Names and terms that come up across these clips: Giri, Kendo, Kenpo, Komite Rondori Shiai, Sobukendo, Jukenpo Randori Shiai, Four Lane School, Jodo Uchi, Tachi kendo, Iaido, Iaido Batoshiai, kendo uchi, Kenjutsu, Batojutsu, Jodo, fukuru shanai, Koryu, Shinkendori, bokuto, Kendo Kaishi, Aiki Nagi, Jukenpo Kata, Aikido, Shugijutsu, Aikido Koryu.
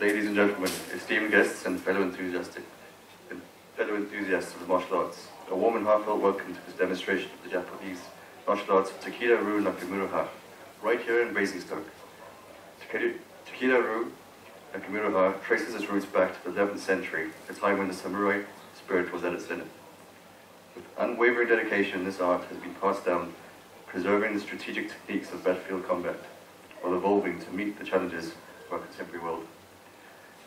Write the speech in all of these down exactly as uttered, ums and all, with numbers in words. Ladies and gentlemen, esteemed guests and fellow enthusiastic, fellow enthusiasts of the martial arts, a warm and heartfelt welcome to this demonstration of the Japanese martial arts of Takeda Ryu Nakamura Ha, right here in Basingstoke. Takeda Ryu Nakamura Ha traces its roots back to the eleventh century, a time when the samurai spirit was at its zenith. With unwavering dedication, this art has been passed down, preserving the strategic techniques of battlefield combat, while evolving to meet the challenges of our contemporary world.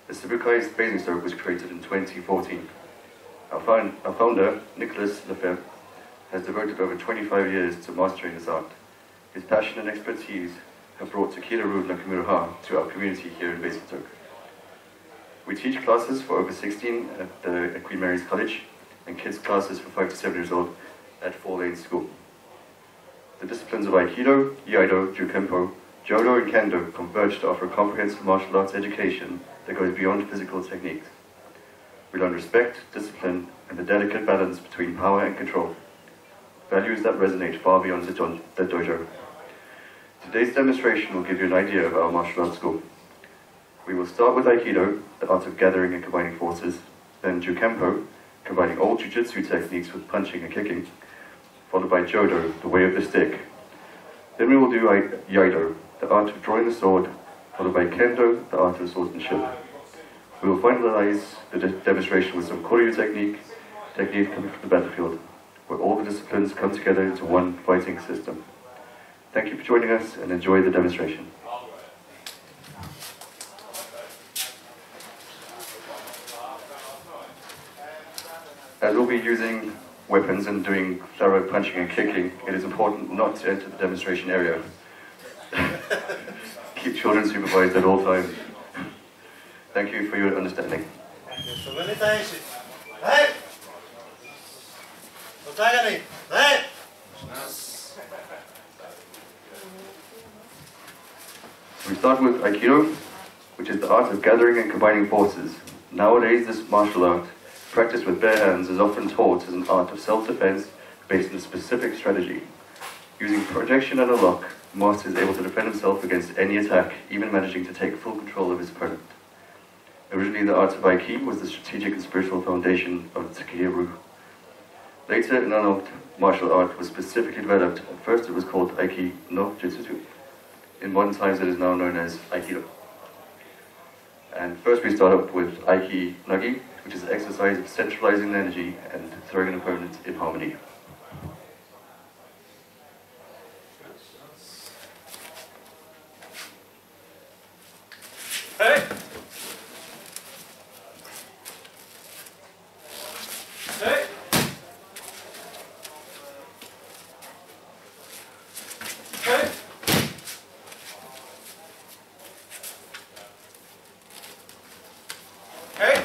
The Sobukai Basingstoke was created in twenty fourteen. Our, find, our founder, Nicholas Lefebvre, has devoted over twenty-five years to mastering this art. His passion and expertise have brought Takeda Ryu Nakamura Ha to our community here in Basingstoke. We teach classes for over sixteen at, the, at Queen Mary's College, and kids classes for five to seven years old at Four Lane School. The disciplines of Aikido, Iaido, Jukenpo, Jodo and Kendo converge to offer a comprehensive martial arts education that goes beyond physical techniques. We learn respect, discipline, and the delicate balance between power and control, values that resonate far beyond the dojo. Today's demonstration will give you an idea of our martial arts school. We will start with Aikido, the art of gathering and combining forces, then Jukenpo, combining old jiu-jitsu techniques with punching and kicking, followed by Jodo, the way of the stick. Then we will do Iaido, the art of drawing the sword, followed by Kendo, the art of swordsmanship. We will finalize the de demonstration with some Koryu technique, technique coming from the battlefield, where all the disciplines come together into one fighting system. Thank you for joining us and enjoy the demonstration. As we'll be using weapons and doing thorough punching and kicking, it is important not to enter the demonstration area. Keep children supervised at all times. Thank you for your understanding. We start with Aikido, which is the art of gathering and combining forces. Nowadays, this martial art, practiced with bare hands, is often taught as an art of self-defense based on a specific strategy. Using projection and a lock, the master is able to defend himself against any attack, even managing to take full control of his opponent. Originally, the art of Aikido was the strategic and spiritual foundation of Takeda Ryu. Later, an unlocked martial art was specifically developed. At first, it was called Aiki no Jutsu. In modern times, it is now known as Aikido. And first, we start up with Aiki Nagi, which is the exercise of centralizing the energy and throwing an opponent in harmony. Hey! Hey! Hey!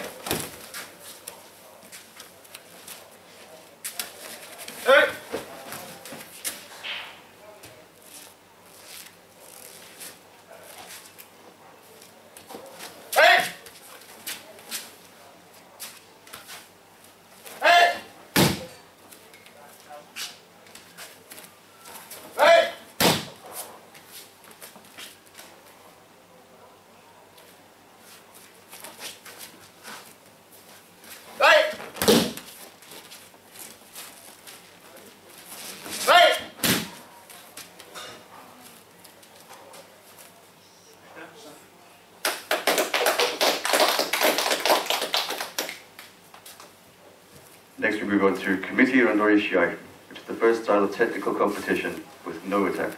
Next we move on to Komite Rondori Shiai, which is the first style of technical competition with no attack.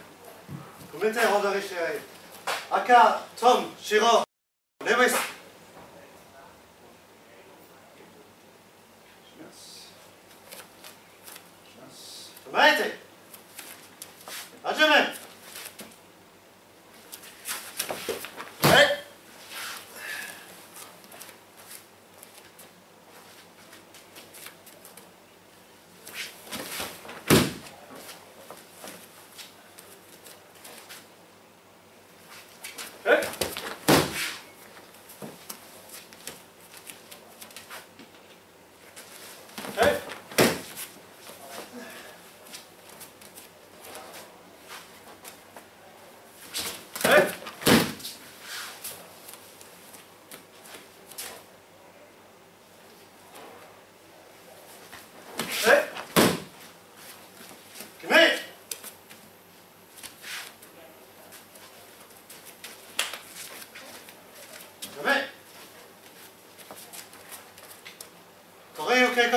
Komite Rondori Shiai. Aka, Tom, Shiro, Lewis. Tomaete. Ajime.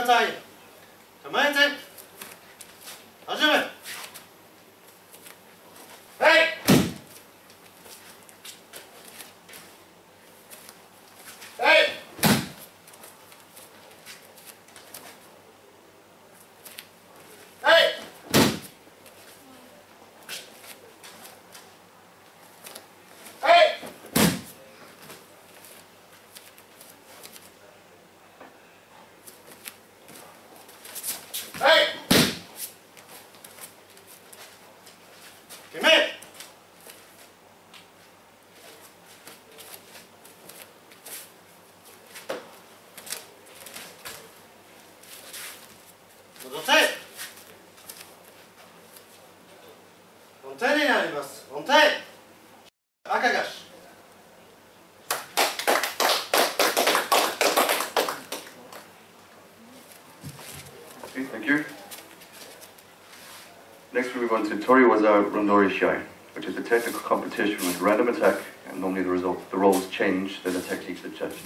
さい。構えて、始め。はい。はい。はい。On to Toriwaza Rundori Shiai, which is a technical competition with random attack, and normally the result, the roles change, then the techniques are judged.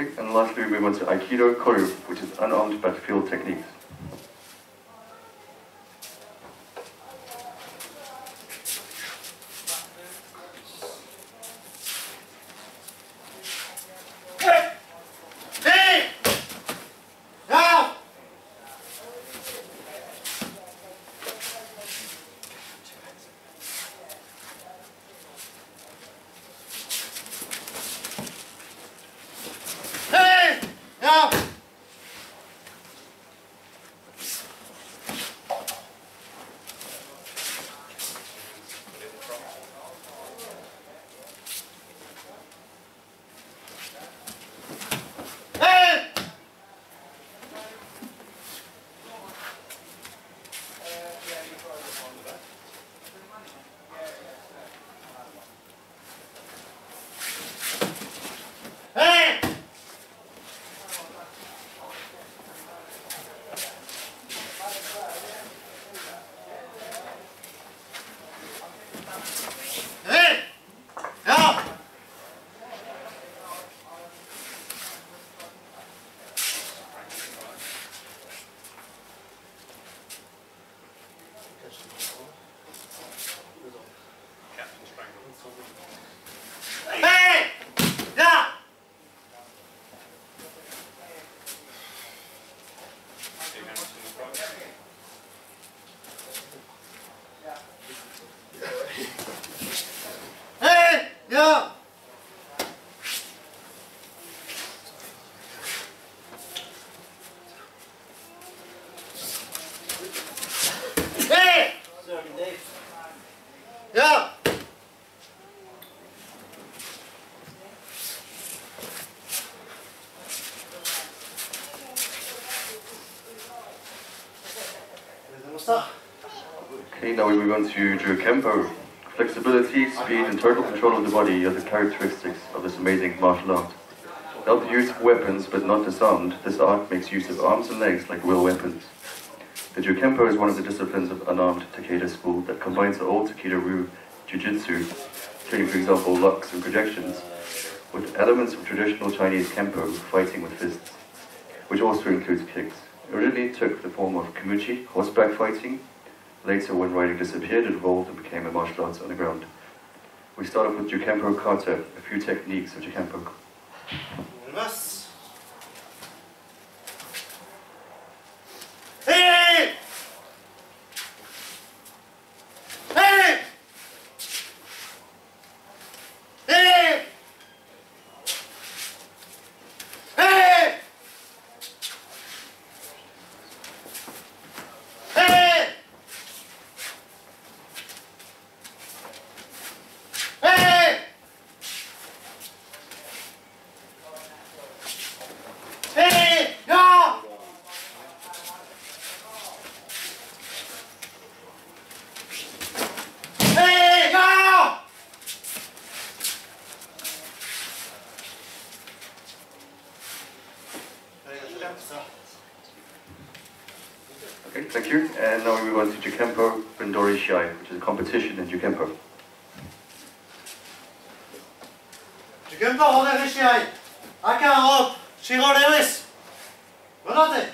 Okay, and lastly we went to Aikido Koryu, which is unarmed battlefield techniques. Okay, now we move on to Jukenpo. Flexibility, speed, and total control of the body are the characteristics of this amazing martial art. Not the use of weapons, but not disarmed, this art makes use of arms and legs like real weapons. The Jukenpo is one of the disciplines of unarmed Takeda school that combines the old Takeda Ryu Jiu-Jitsu, training for example locks and projections, with elements of traditional Chinese Kenpo, fighting with fists, which also includes kicks. It originally took the form of kamuchi, horseback fighting. Later, when riding disappeared, it evolved and became a martial arts on the ground. We start off with Jukenpo Kata, a few techniques of Jukenpo 思います。えい！えい！えい！Okay, thank you. And now we move on to Jukenpo Randori Shiai, which is a competition in Jukenpo. Jukenpo Randori Shiai, I can hope, Shiro Lewis, Munate.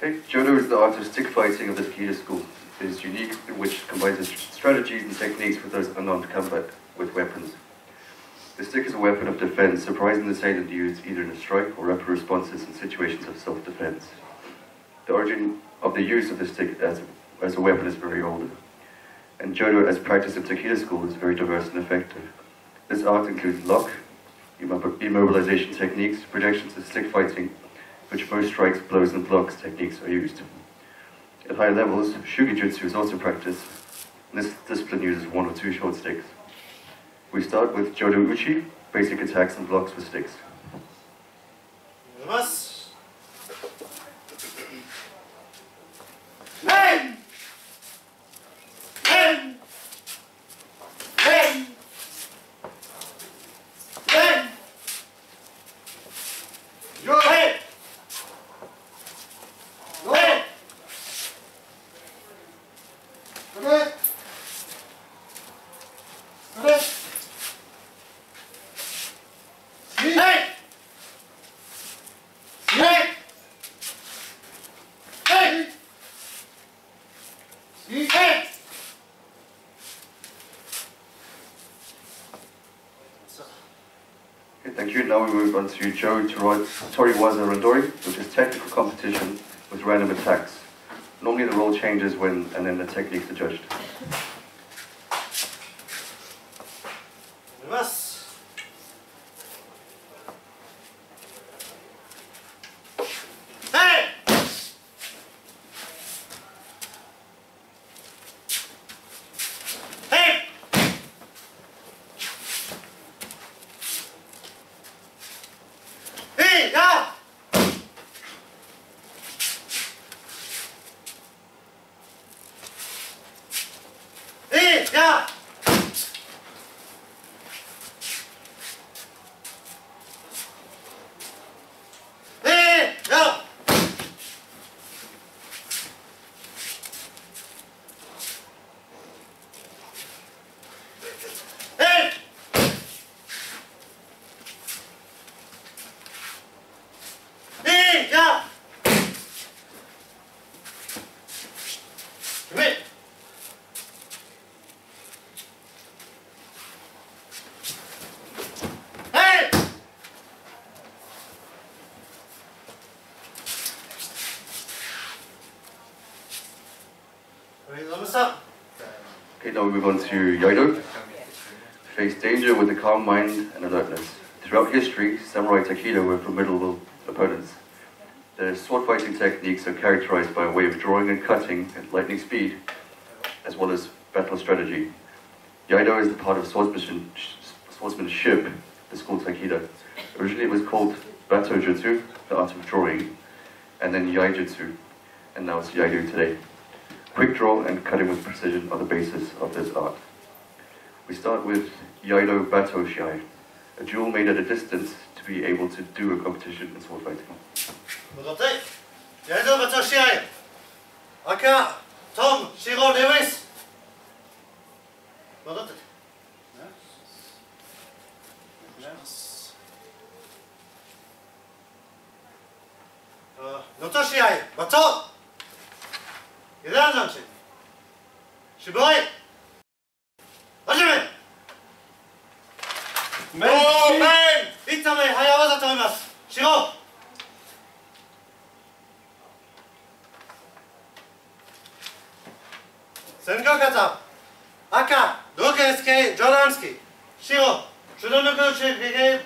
Okay, Jodo is the art of stick fighting of the Takeda school. It is unique, which combines strategies and techniques with those unarmed combat with weapons. The stick is a weapon of defense, surprising the assailant used either in a strike or rapid responses in situations of self-defense. The origin of the use of the stick as, as a weapon is very old, and Jodo as practice of Takeda school is very diverse and effective. This art includes lock, immobilization techniques, projections and stick fighting, which most strikes, blows, and blocks techniques are used. At high levels, shugijutsu is also practiced, and this discipline uses one or two short sticks. We start with Jodo Uchi, basic attacks and blocks with sticks. Hey! Hey! Hey! Hey! Yo! Hey! Now we move on to Jo Tori Waza Randori, which is technical competition with random attacks. Normally the role changes when and then the techniques are judged. Okay, now we move on to Iaido. Face danger with a calm mind and alertness. Throughout history, samurai Takeda were formidable opponents. Their sword fighting techniques are characterized by a way of drawing and cutting at lightning speed, as well as battle strategy. Iaido is the part of swordsmanship that's called Takeda. Originally it was called Batojutsu, the art of drawing, and then Iaiijutsu, and now it's Iaido today. Quick draw and cutting with precision are the basis of this art. We start with Iaido Batoshiai, a duel made at a distance to be able to do a competition in sword fighting. Iaido Batoshiai, Aka, Tom, Shiro, Lewis. Notoshiai, Bato, Iranzanchi, Shiboi, Hajime. Go, man! Itame, Hayawaza, Tomimasu, Shiro. Senko Kata, Aka, Dokensuke, Jodansky, Shiro, Shudonuku, Shigege,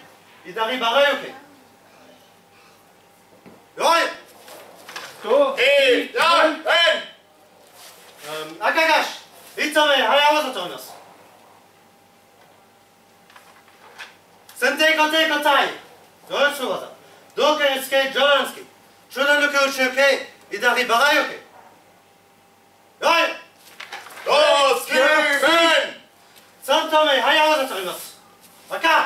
Idari Barayuki. Yoi! Two, three, nine, ten! Akagash! Itame, Hayawaza, Tomimasu. Sentei Kotei Kotai, Doyotsu Waza, Dokensuke, Jodansky, Shudonuku, Shigege, Idari Barayuki. Yoi! Dos, three, ten! Santome, Hayawaza, Tomimasu. Aka!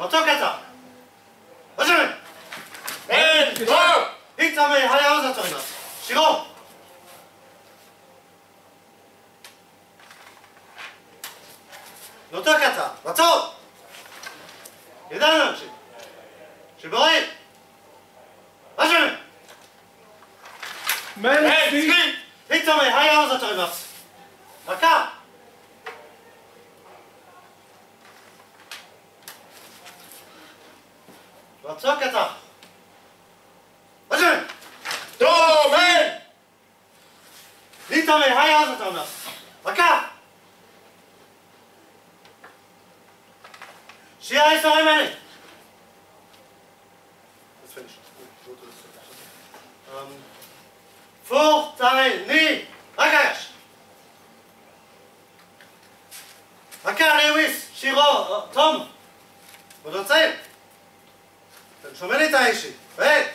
Batokata! Hajime! And go! Itame, Hayawaza, Tomimasu. Shiro! Notokata, Bato! Yudanouchi! Shibori! Hajime! Men, speak! Itame, Hayawaza, Tomimasu. Aka! Batsukata! Hajime! Dou, men! Itame, Hayawaza, Tomimasu. Aka! Shiai ceremony! Let's finish. Um, four, three, ni, Akash! Aka, Lewis, Shiro, uh, Tom! Modotse! Shomeni Taishi! Hey!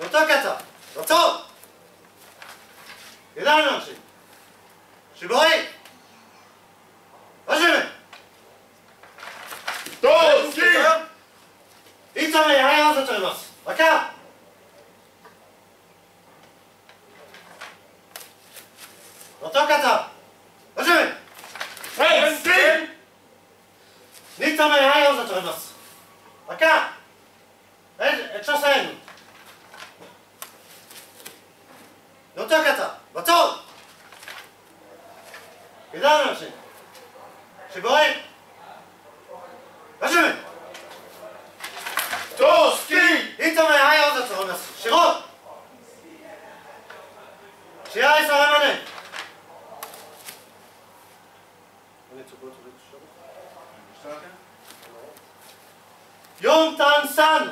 Notokata, Bato! Yudanouchi! Shibori! Hajime! Dou, ski! Itame, Hayawaza, Tomimasu. Aka! Notokata! Hajime! Hey, ski! Nitame, Hayawaza, Tomimasu. Aka! Hey, Chosen! Notokata, Bato! Iaido, Shibori! Hajime! Dou, ski! Itame, Hayawaza, Tomimasu. Shiro! Shiai ceremony! We need to go to the shop. Yontan-san!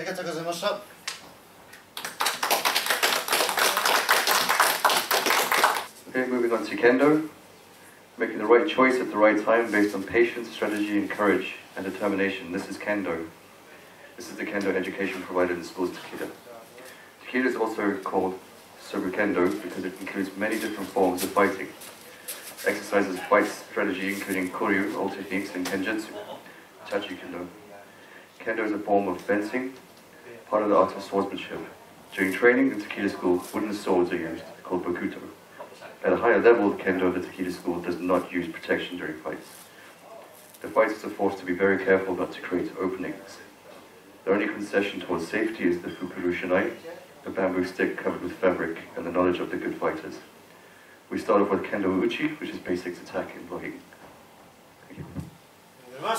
りがとうございました。Okay, moving on to Kendo. Making the right choice at the right time based on patience, strategy, and courage and determination. This is Kendo. This is the Kendo education provided in schools Takeda. Takeda is also called Sobukendo because it includes many different forms of fighting. Exercises fight strategy including Koryu, all techniques, and Kenjutsu, Tachi kendo. Kendo is a form of fencing, part of the art of swordsmanship. During training in Takeda school, wooden swords are used, called bokuto. At a higher level, the Kendo of the Takeda school does not use protection during fights. The fighters are forced to be very careful not to create openings. The only concession towards safety is the fukuru shanai, a bamboo stick covered with fabric, and the knowledge of the good fighters. We start off with Kendo Uchi, which is basics attack and blocking. Thank you. Thank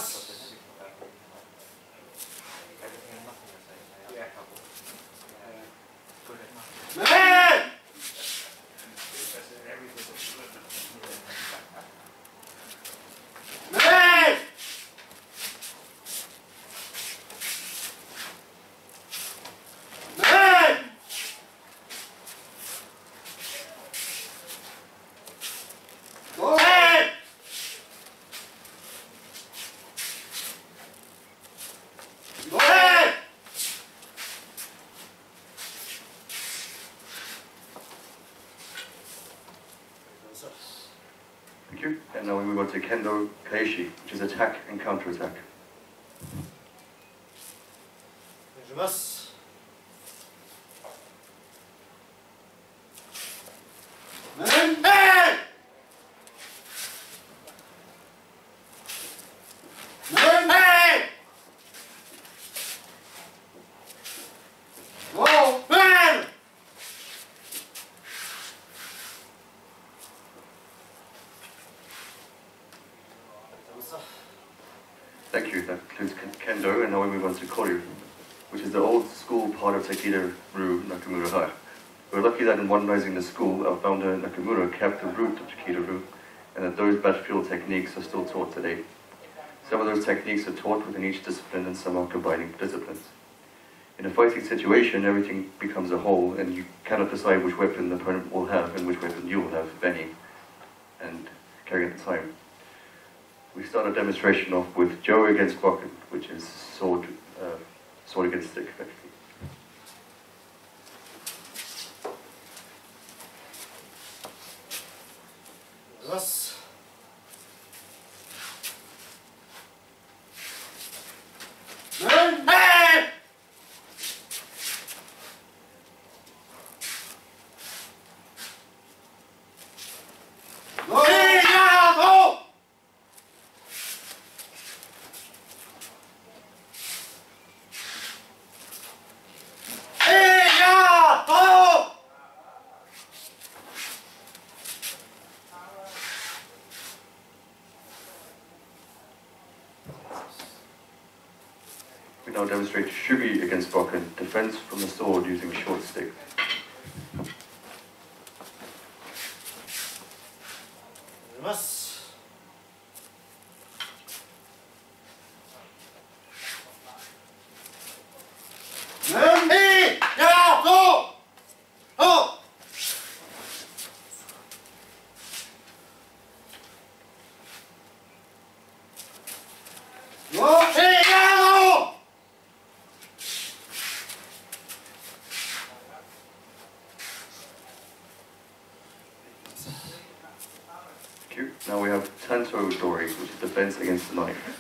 you. And now we move on to Kendo Kaishi, which is attack and counter-attack. Thank you, that concludes Kendo, and now we move on to Koryu, which is the old school part of Takeda Ryu Nakamura Ha. We're lucky that in modernizing the school, our founder Nakamura kept the root of Takeda Ryu, and that those battlefield techniques are still taught today. Some of those techniques are taught within each discipline and some are combining disciplines. In a fighting situation, everything becomes a whole, and you cannot decide which weapon the opponent will have and which weapon you will have, if any, and carry at the time. We start a demonstration off with Jo against bokuto, which is sword, uh, sword against stick, effectively. We now demonstrate Shubi against Bokken, defense from the sword using short stick. Now we have Tanto Dori, which is defense against the knife.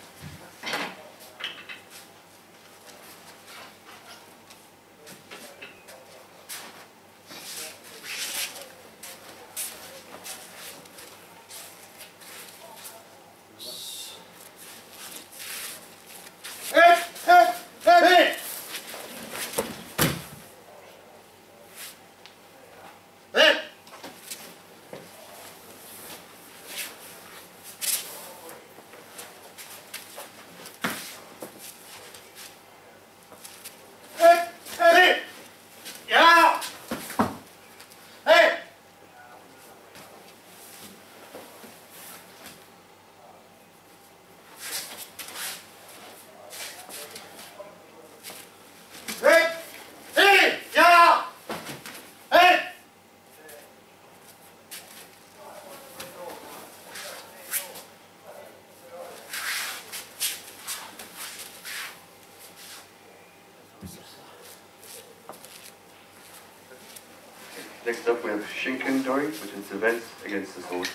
Next up we have Shinkendori, which is events against the sword.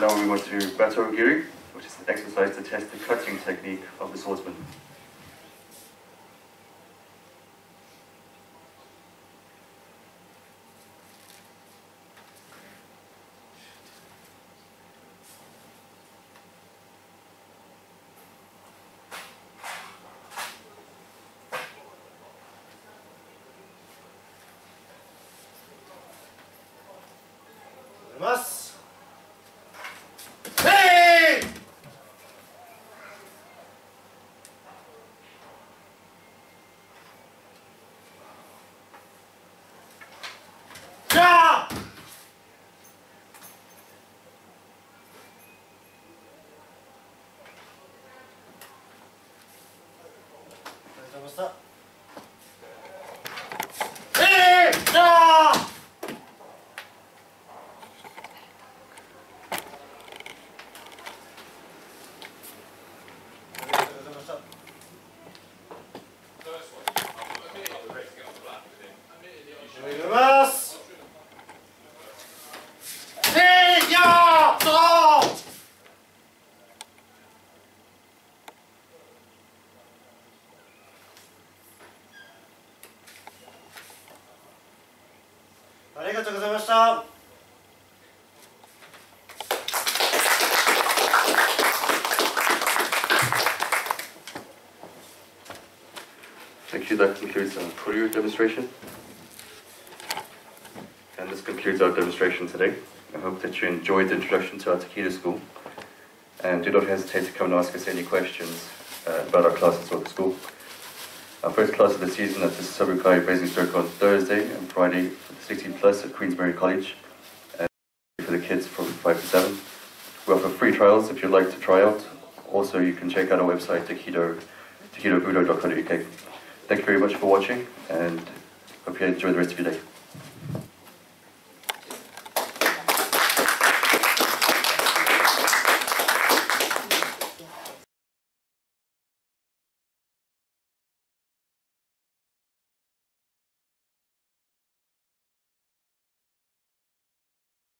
Now we want to do Batojutsu Giri, which is an exercise to test the cutting technique of the swordsman. Thank you. That concludes our Koryu demonstration. And this concludes our demonstration today. I hope that you enjoyed the introduction to our Takeda school. And do not hesitate to come and ask us any questions uh, about our classes or the school. Our first class of the season at the Sobukai Basingstoke on Thursday and Friday for the sixteen plus at Queen Mary's College. And for the kids from five to seven. We offer free trials if you'd like to try out. Also, you can check out our website, takedabudo dot co dot U K. Thank you very much for watching, and hope you enjoy the rest of your day.